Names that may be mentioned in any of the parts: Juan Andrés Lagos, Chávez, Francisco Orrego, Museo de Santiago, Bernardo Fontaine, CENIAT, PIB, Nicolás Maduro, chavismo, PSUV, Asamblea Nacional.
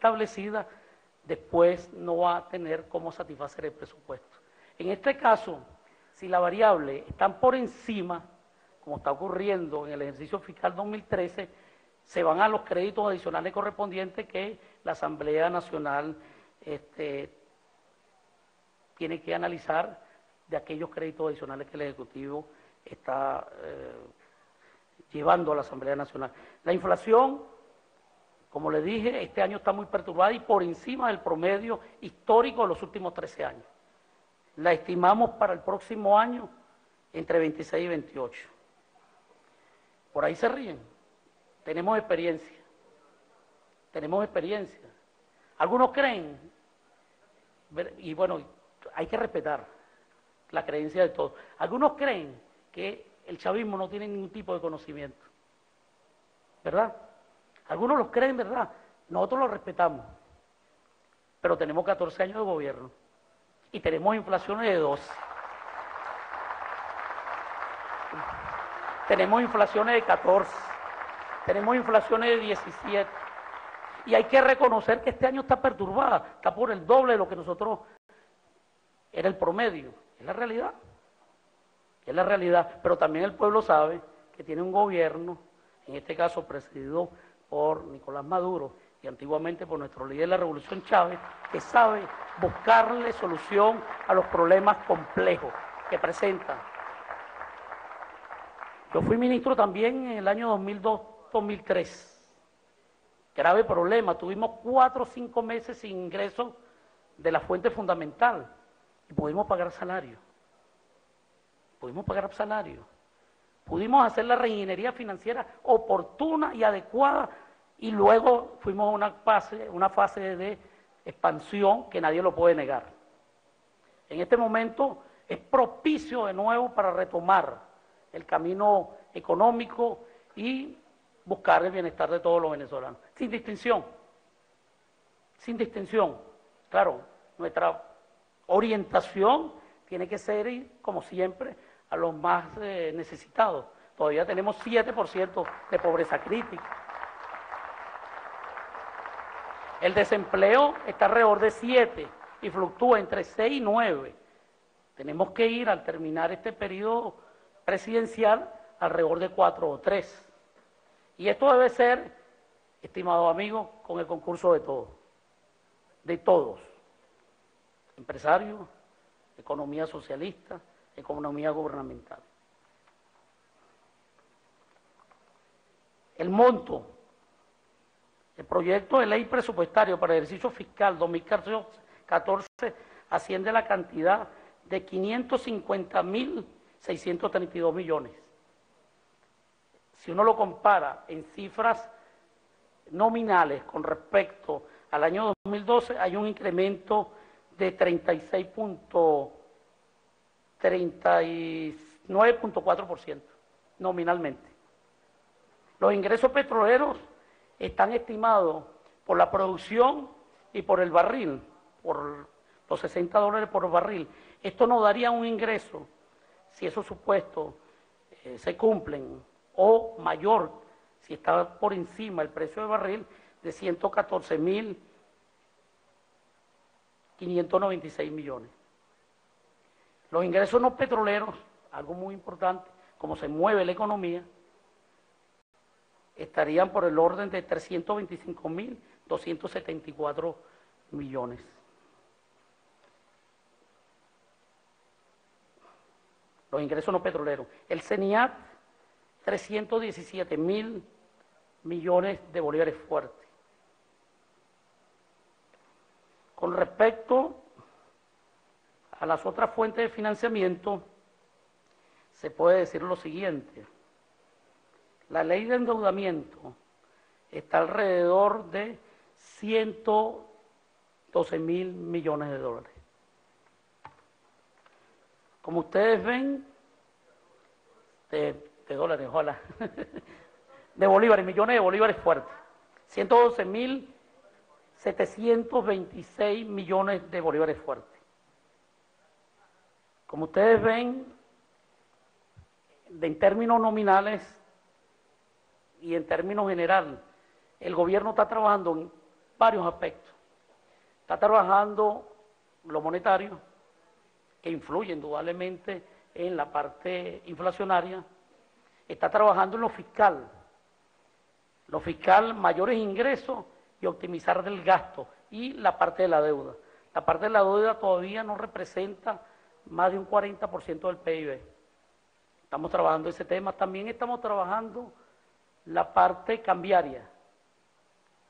establecida, después no va a tener cómo satisfacer el presupuesto. En este caso, si la variable está por encima, como está ocurriendo en el ejercicio fiscal 2013, se van a los créditos adicionales correspondientes que la Asamblea Nacional tiene que analizar de aquellos créditos adicionales que el Ejecutivo está llevando a la Asamblea Nacional. La inflación, como le dije, este año está muy perturbada y por encima del promedio histórico de los últimos 13 años. La estimamos para el próximo año entre 26 y 28. Por ahí se ríen. Tenemos experiencia. Tenemos experiencia. Algunos creen, y bueno, hay que respetar la creencia de todos. Algunos creen que el chavismo no tiene ningún tipo de conocimiento, ¿verdad? Algunos los creen, ¿verdad? Nosotros los respetamos, pero tenemos 14 años de gobierno y tenemos inflaciones de 12. Tenemos inflaciones de 14, tenemos inflaciones de 17. Y hay que reconocer que este año está perturbada, está por el doble de lo que nosotros era el promedio. Es la realidad. Es la realidad, pero también el pueblo sabe que tiene un gobierno, en este caso presidido por Nicolás Maduro y antiguamente por nuestro líder de la Revolución Chávez, que sabe buscarle solución a los problemas complejos que presentan. Yo fui ministro también en el año 2002-2003. Grave problema, tuvimos 4 o 5 meses sin ingreso de la fuente fundamental y pudimos pagar salario. Pudimos pagar salario, pudimos hacer la reingeniería financiera oportuna y adecuada y luego fuimos a una fase de expansión que nadie lo puede negar. En este momento es propicio de nuevo para retomar el camino económico y buscar el bienestar de todos los venezolanos, sin distinción, sin distinción. Claro, nuestra orientación tiene que ser ir, como siempre, a los más necesitados. Todavía tenemos 7% de pobreza crítica. El desempleo está alrededor de 7 y fluctúa entre 6 y 9. Tenemos que ir, al terminar este periodo presidencial, alrededor de 4 o 3. Y esto debe ser, estimado amigo, con el concurso de todos. De todos. Empresarios, economía socialista, economía gubernamental. El monto, el proyecto de ley presupuestario para el ejercicio fiscal 2014 asciende a la cantidad de 550.632 millones. Si uno lo compara en cifras nominales con respecto al año 2012, hay un incremento de 39.4% nominalmente. Los ingresos petroleros están estimados por la producción y por el barril, por los $60 por barril. Esto nos daría un ingreso, si esos supuestos se cumplen, o mayor, si está por encima el precio del barril, de 114.596 millones. Los ingresos no petroleros, algo muy importante, como se mueve la economía, estarían por el orden de 325.274 millones. Los ingresos no petroleros. El CENIAT, 317.000 millones de bolívares fuertes. Con respecto a las otras fuentes de financiamiento, se puede decir lo siguiente. La ley de endeudamiento está alrededor de 112.000 millones de dólares. Como ustedes ven, de dólares, ojalá, de bolívares, millones de bolívares fuertes, 112.726 millones de bolívares fuertes. Como ustedes ven, en términos nominales y en términos general, el gobierno está trabajando varios aspectos. Está trabajando lo monetario, que influye indudablemente en la parte inflacionaria. Está trabajando en lo fiscal. Lo fiscal, mayores ingresos y optimizar del gasto. Y la parte de la deuda. La parte de la deuda todavía no representa más de un 40% del PIB. Estamos trabajando ese tema. También estamos trabajando la parte cambiaria.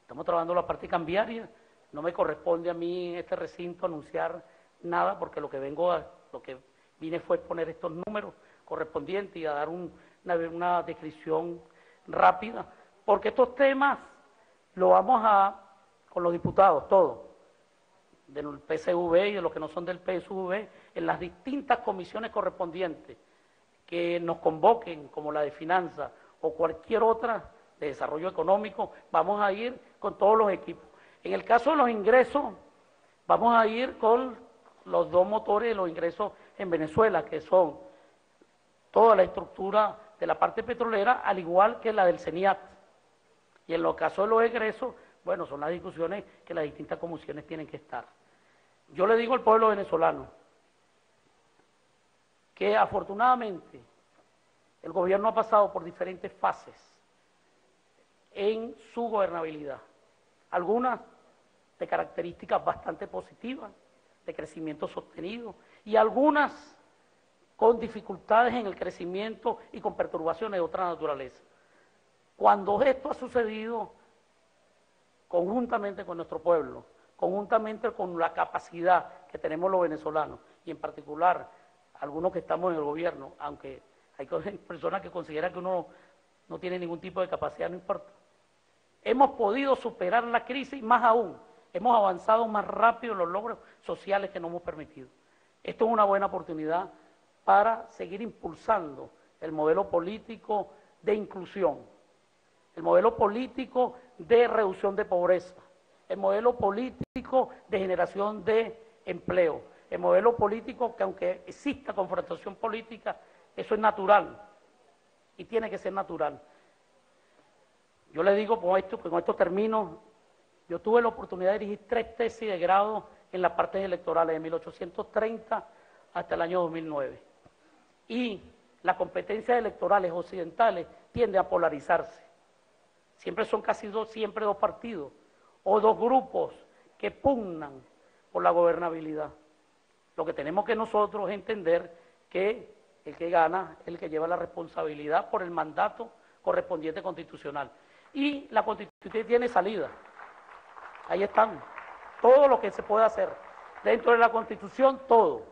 Estamos trabajando la parte cambiaria. No me corresponde a mí en este recinto anunciar nada, porque lo que vine fue poner estos números correspondientes y a dar una descripción rápida, porque estos temas los vamos a, con los diputados, todos, del PSUV y de los que no son del PSUV, en las distintas comisiones correspondientes que nos convoquen, como la de Finanzas o cualquier otra de Desarrollo Económico, vamos a ir con todos los equipos. En el caso de los ingresos, vamos a ir con los dos motores de los ingresos en Venezuela, que son toda la estructura de la parte petrolera, al igual que la del CENIAT. Y en los casos de los egresos, bueno, son las discusiones que las distintas comisiones tienen que estar. Yo le digo al pueblo venezolano que afortunadamente el gobierno ha pasado por diferentes fases en su gobernabilidad. Algunas de características bastante positivas, de crecimiento sostenido, y algunas con dificultades en el crecimiento y con perturbaciones de otra naturaleza. Cuando esto ha sucedido conjuntamente con nuestro pueblo, conjuntamente con la capacidad que tenemos los venezolanos, y en particular algunos que estamos en el gobierno, aunque hay personas que consideran que uno no tiene ningún tipo de capacidad, no importa. Hemos podido superar la crisis y más aún, hemos avanzado más rápido en los logros sociales que nos hemos permitido. Esto es una buena oportunidad para seguir impulsando el modelo político de inclusión, el modelo político de reducción de pobreza, el modelo político de generación de empleo, el modelo político que, aunque exista confrontación política, eso es natural y tiene que ser natural. Yo le digo con esto termino. Yo tuve la oportunidad de dirigir 3 tesis de grado en las partes electorales de 1830 hasta el año 2009. Y las competencias electorales occidentales tienden a polarizarse. Siempre son siempre dos partidos o dos grupos que pugnan por la gobernabilidad. Lo que tenemos que nosotros es entender que el que gana es el que lleva la responsabilidad por el mandato correspondiente constitucional. Y la Constitución tiene salida. Ahí están. Todo lo que se puede hacer. Dentro de la Constitución, todo.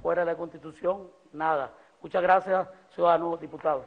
Fuera de la Constitución, nada. Muchas gracias, ciudadanos diputados.